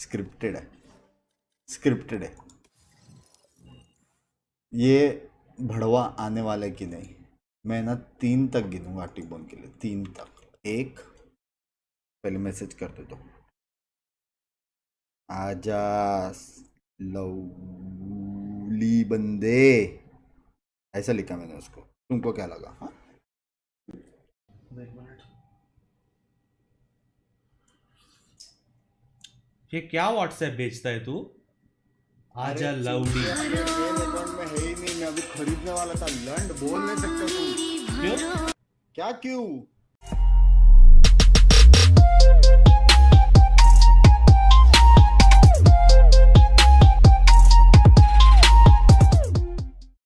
Scripted है, scripted है। ये भड़वा आने वाला है कि नहीं, मैं ना 3 तक गिनूंगा टीबोन के लिए, 3 तक। 1, पहले मैसेज कर दे दो, आजा लवली बंदे, ऐसा लिखा मैंने उसको, तुमको क्या लगा? हाँ, ये क्या व्हाट्सएप भेजता है तू? आजा लवली में है ही नहीं, मैं अभी खरीदने वाला था। लंड बोल नहीं सकता तू, क्यों? क्या क्यों?